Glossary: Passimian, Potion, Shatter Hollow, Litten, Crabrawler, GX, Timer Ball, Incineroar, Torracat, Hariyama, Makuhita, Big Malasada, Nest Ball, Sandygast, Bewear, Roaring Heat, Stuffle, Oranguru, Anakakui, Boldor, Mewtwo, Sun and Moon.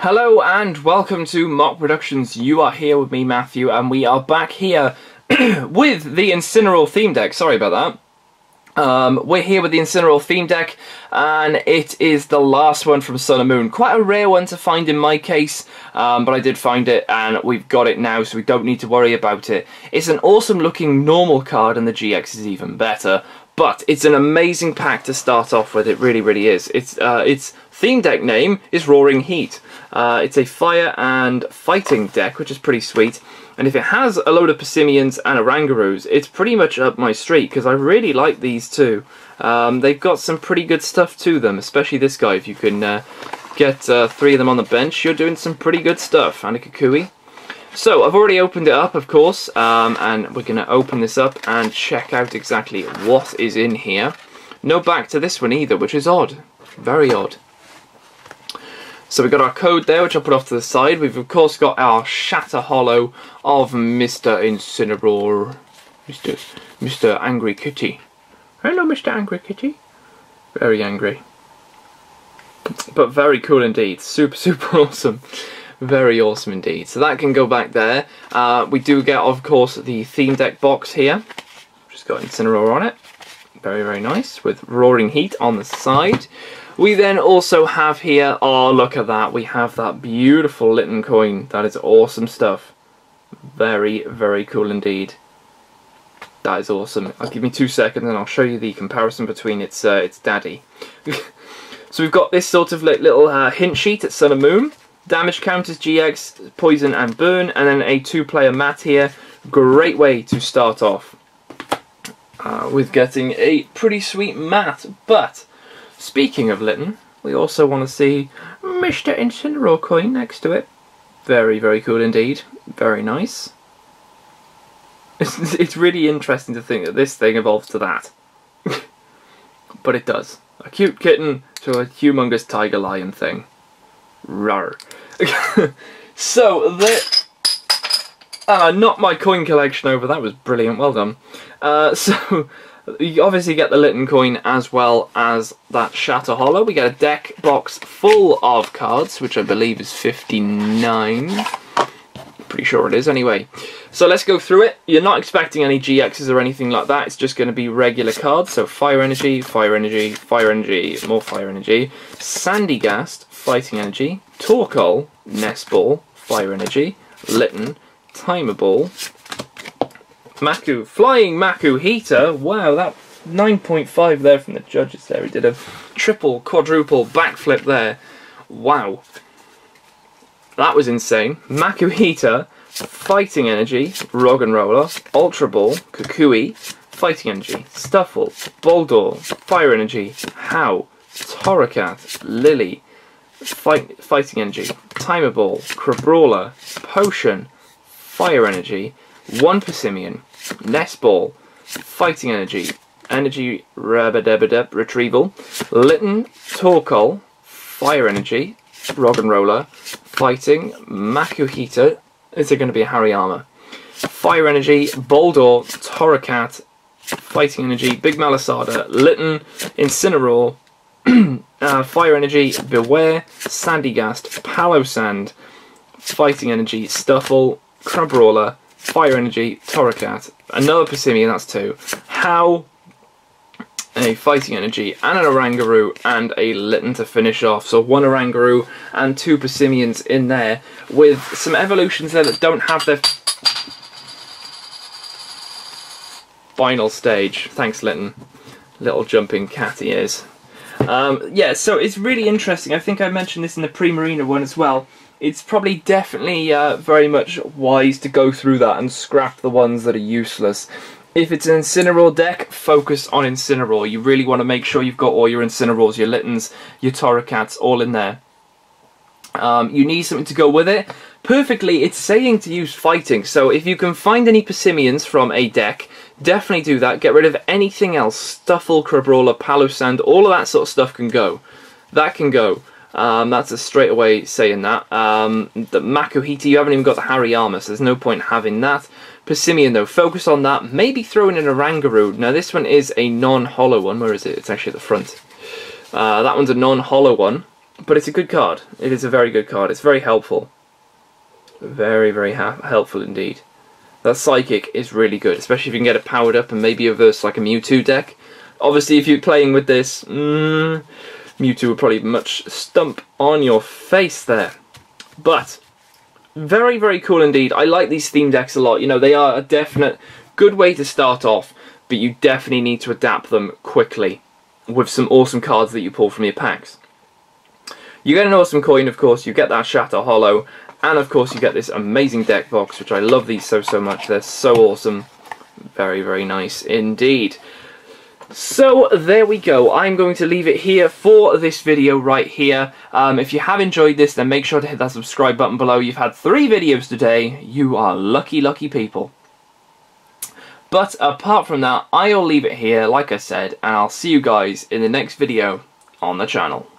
Hello and welcome to Mock Productions. You are here with me, Matthew, and we are back here with the Incineroar theme deck. Sorry about that. We're here with the Incineroar theme deck, and it is the last one from Sun and Moon. Quite a rare one to find in my case, but I did find it, and we've got it now, so we don't need to worry about it. It's an awesome looking normal card, and the GX is even better. But it's an amazing pack to start off with. It really, really is. Its theme deck name is Roaring Heat. It's a fire and fighting deck, which is pretty sweet. And if it has a load of Passimians and Orangurus, it's pretty much up my street, because I really like these two. They've got some pretty good stuff to them, especially this guy. If you can get three of them on the bench, you're doing some pretty good stuff. Anakakui. So, I've already opened it up, of course, and we're going to open this up and check out exactly what is in here. No back to this one either, which is odd. Very odd. So we've got our code there, which I'll put off to the side. We've, of course, got our Shatter Hollow of Mr. Incineroar. Mr. Angry Kitty. Hello, Mr. Angry Kitty. Very angry. But very cool indeed. Super, super awesome. Very awesome indeed. So that can go back there. We do get, of course, the theme deck box here. Just got Incineroar on it. Very, very nice. With Roaring Heat on the side. We then also have here, oh, look at that. We have that beautiful Litten coin. That is awesome stuff. Very, very cool indeed. That is awesome. I'll give me 2 seconds and I'll show you the comparison between its daddy. So we've got this sort of little hint sheet at Sun and Moon. Damage counters, GX, poison and burn, and then a 2-player mat here. Great way to start off with getting a pretty sweet mat. But speaking of Litten, we also want to see Mr. Incineroar coin next to it. Very, very cool indeed. Very nice. It's really interesting to think that this thing evolves to that. But it does. A cute kitten to a humongous tiger lion thing. Rawr. So, I knocked my coin collection over. That was brilliant. Well done. So, you obviously get the Litten coin as well as that Shatter Hollow. We get a deck box full of cards, which I believe is 59. Pretty sure it is anyway. So, let's go through it. You're not expecting any GXs or anything like that. It's just going to be regular cards. So, Fire Energy, Fire Energy, Fire Energy, more Fire Energy. Sandygast. Fighting Energy, Torkoal, Nest Ball, Fire Energy, Litten, Timer Ball, Flying Makuhita, wow, that 9.5 there from the judges there, he did a triple, quadruple backflip there, wow, that was insane. Makuhita, Fighting Energy, Oranguru, Ultra Ball, Kukui, Fighting Energy, Stuffle, Boldor, Fire Energy, How, Torracat, Lily, Fighting Energy, Timer Ball, Crabrawler, Potion, Fire Energy, One Passimian, Nest Ball, Fighting Energy, Retrieval, Litten, Torkoal, Fire Energy, Oranguru, Fighting, Makuhita, is it going to be a Hariyama? Fire Energy, Boldor, Torracat, Fighting Energy, Big Malasada, Litten, Incineroar, Fire Energy, Bewear, Sandygast, Palosand, Fighting Energy, Stuffle, Crabrawler, Fire Energy, Torracat, another Passimian, that's two, How, a Fighting Energy, and an Oranguru, and a Litten to finish off. So one Oranguru and two Passimians in there, with some evolutions there that don't have their final stage. Thanks, Litten. Little jumping cat he is. Yeah, so it's really interesting. I think I mentioned this in the Primarina one as well. It's probably definitely very much wise to go through that and scrap the ones that are useless. If it's an Incineroar deck, focus on Incineroar. You really want to make sure you've got all your Incineroars, your Littens, your Torracats, all in there. You need something to go with it. Perfectly, it's saying to use fighting, so if you can find any Passimians from a deck, definitely do that. Get rid of anything else. Stuffle, Crabrawler, Palosand, all of that sort of stuff can go. That can go. That's a straightaway saying that. The Makuhita, you haven't even got the Hariyama, so there's no point having that. Passimian, though, focus on that. Maybe throw in an Oranguru. Now, this one is a non-hollow one. Where is it? It's actually at the front. That one's a non-hollow one. But it's a good card. It is a very good card. It's very helpful. Very, very helpful indeed. That Psychic is really good, especially if you can get it powered up and maybe versus like a Mewtwo deck. Obviously, if you're playing with this, Mewtwo would probably much stump on your face there. But very, very cool indeed. I like these theme decks a lot. You know, they are a definite good way to start off, but you definitely need to adapt them quickly with some awesome cards that you pull from your packs. You get an awesome coin, of course. You get that Shatter Hollow. And of course you get this amazing deck box, which I love these so much. They're so awesome. Very, very nice indeed. So there we go. I'm going to leave it here for this video right here. If you have enjoyed this, then make sure to hit that subscribe button below. You've had 3 videos today. You are lucky, lucky people. But apart from that, I'll leave it here, like I said, and I'll see you guys in the next video on the channel.